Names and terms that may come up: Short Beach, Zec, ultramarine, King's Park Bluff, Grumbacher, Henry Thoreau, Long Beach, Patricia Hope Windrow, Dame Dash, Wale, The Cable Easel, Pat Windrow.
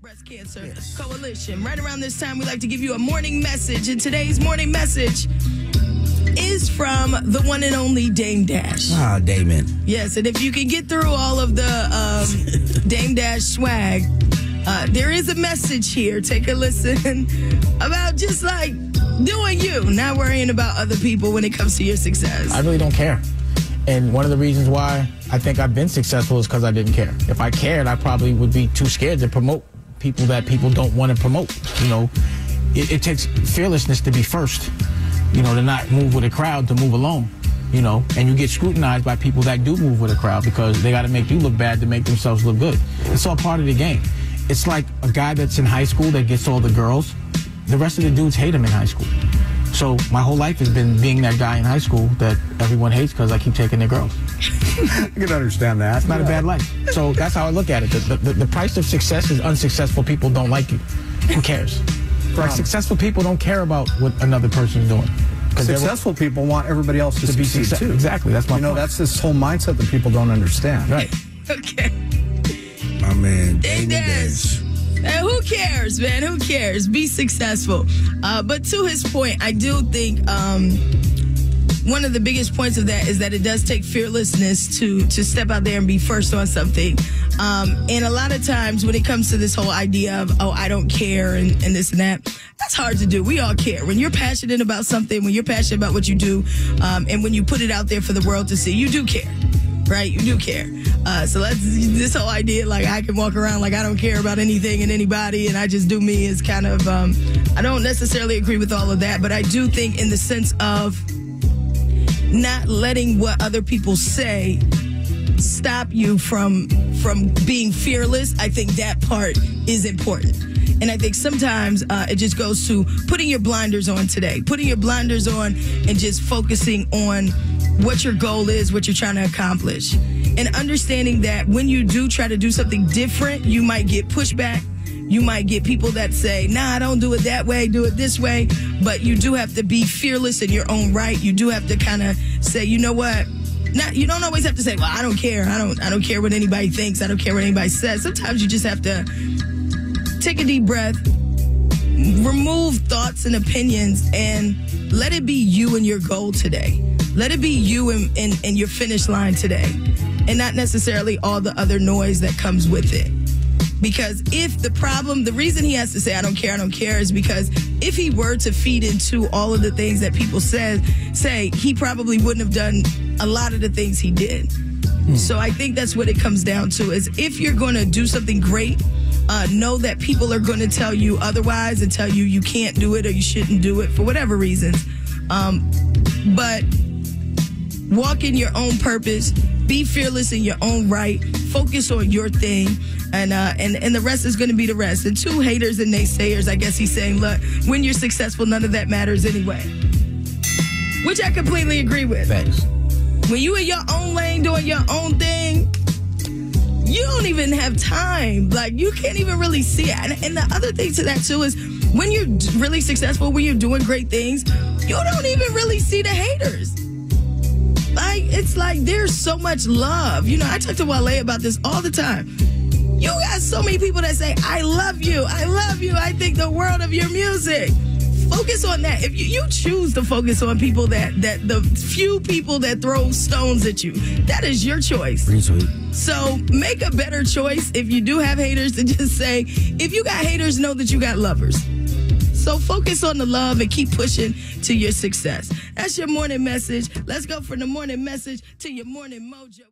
Breast Cancer Coalition. Right around this time, we like to give you a morning message. And today's morning message is from the one and only Dame Dash. Ah, Damon. Yes, and if you can get through all of the Dame Dash swag, there is a message here. Take a listen about just like doing you, not worrying about other people when it comes to your success. I really don't care. And one of the reasons why I think I've been successful is because I didn't care. If I cared, I probably would be too scared to promote people that people don't want to promote. You know, it takes fearlessness to be first, you know, to not move with a crowd, to move alone, you know, and you get scrutinized by people that do move with a crowd because they got to make you look bad to make themselves look good. It's all part of the game. It's like a guy that's in high school that gets all the girls. The rest of the dudes hate him in high school. So my whole life has been being that guy in high school that everyone hates because I keep taking their girls. I can understand that. It's not a bad life. So that's how I look at it. The price of success is unsuccessful people don't like you. Who cares? Like, successful people don't care about what another person's doing. Successful people want everybody else to be successful too. Exactly. That's my point. You know, that's this whole mindset that people don't understand. Right. Okay. My man, Dame Dash. And who cares, man? Who cares? Be successful. But to his point, I do think one of the biggest points of that is that it does take fearlessness to step out there and be first on something. And a lot of times when it comes to this whole idea of, oh, I don't care and this and that, that's hard to do. We all care. When you're passionate about something, when you're passionate about what you do, and when you put it out there for the world to see, you do care. Right? You do care. So let's, this whole idea, like, I can walk around like I don't care about anything and anybody and I just do me is kind of, I don't necessarily agree with all of that, but I do think in the sense of not letting what other people say stop you from being fearless, I think that part is important. And I think sometimes it just goes to putting your blinders on today, putting your blinders on and just focusing on what your goal is, what you're trying to accomplish. And understanding that when you do try to do something different, you might get pushback. You might get people that say, nah, I don't do it that way, do it this way. But you do have to be fearless in your own right. You do have to kind of say, you know what? Not, you don't always have to say, well, I don't care. I don't care what anybody thinks. I don't care what anybody says. Sometimes you just have to take a deep breath, remove thoughts and opinions, and let it be you and your goal today. Let it be you and your finish line today, and not necessarily all the other noise that comes with it. Because if the problem, the reason he has to say, I don't care, is because if he were to feed into all of the things that people say, he probably wouldn't have done a lot of the things he did. So I think that's what it comes down to, is if you're going to do something great, know that people are going to tell you otherwise and tell you you can't do it or you shouldn't do it for whatever reasons. But walk in your own purpose. Be fearless in your own right. Focus on your thing. And the rest is going to be the rest. And two haters and naysayers, I guess he's saying, look, when you're successful, none of that matters anyway. Which I completely agree with. Thanks. When you in your own lane doing your own thing, you don't even have time. Like, you can't even really see it. And the other thing to that, too, is when you're really successful, when you're doing great things, you don't even really see the haters. Like, it's like there's so much love. You know, I talk to Wale about this all the time. You got so many people that say, I love you, I love you, I think the world of your music. Focus on that. If you choose to focus on people that the few people that throw stones at you, that is your choice. Pretty sweet. So make a better choice if you do have haters to just say, if you got haters, know that you got lovers. So focus on the love and keep pushing to your success. That's your morning message. Let's go from the morning message to your morning mojo.